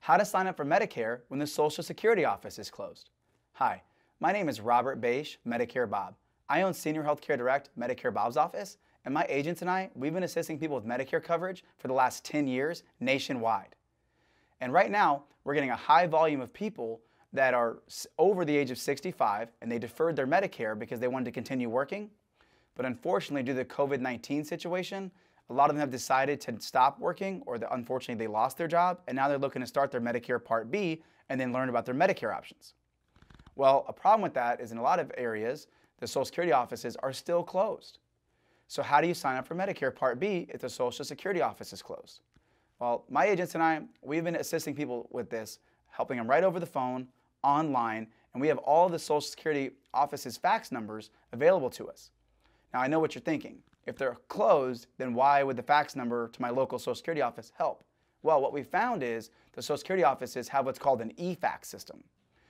How to sign up for Medicare when the Social Security office is closed. Hi, my name is Robert Bache, Medicare Bob. I own Senior Healthcare Direct, Medicare Bob's office, and my agents and I, we've been assisting people with Medicare coverage for the last 10 years nationwide. And right now, we're getting a high volume of people that are over the age of 65 and they deferred their Medicare because they wanted to continue working. But unfortunately, due to the COVID-19 situation, a lot of them have decided to stop working, or that unfortunately they lost their job, and now they're looking to start their Medicare Part B and then learn about their Medicare options. Well, a problem with that is in a lot of areas, the Social Security offices are still closed. So how do you sign up for Medicare Part B if the Social Security office is closed? Well, my agents and I, we've been assisting people with this, helping them right over the phone, online, and we have all the Social Security office's fax numbers available to us. Now I know what you're thinking. If they're closed, then why would the fax number to my local Social Security office help? Well, what we found is the Social Security offices have what's called an e-fax system.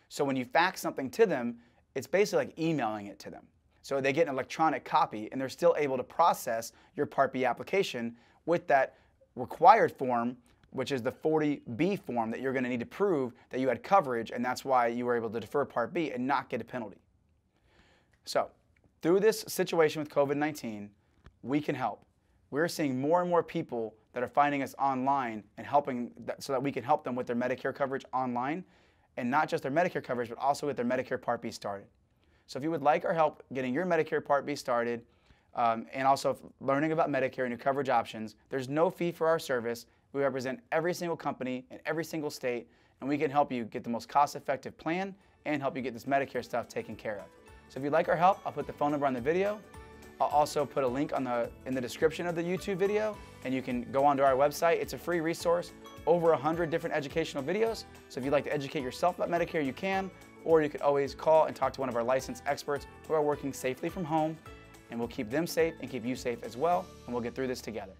So when you fax something to them, it's basically like emailing it to them. So they get an electronic copy and they're still able to process your Part B application with that required form, which is the 40B form that you're going to need to prove that you had coverage, and that's why you were able to defer Part B and not get a penalty. So through this situation with COVID-19, we can help. We're seeing more and more people that are finding us online and helping so that we can help them with their Medicare coverage online, and not just their Medicare coverage, but also with their Medicare Part B started. So if you would like our help getting your Medicare Part B started and also learning about Medicare and your coverage options, there's no fee for our service. We represent every single company in every single state, and we can help you get the most cost-effective plan and help you get this Medicare stuff taken care of. So if you'd like our help, I'll put the phone number on the video. I'll also put a link in the description of the YouTube video, and you can go onto our website. It's a free resource, over 100 different educational videos. So if you'd like to educate yourself about Medicare, you can, or you could always call and talk to one of our licensed experts who are working safely from home, and we'll keep them safe and keep you safe as well, and we'll get through this together.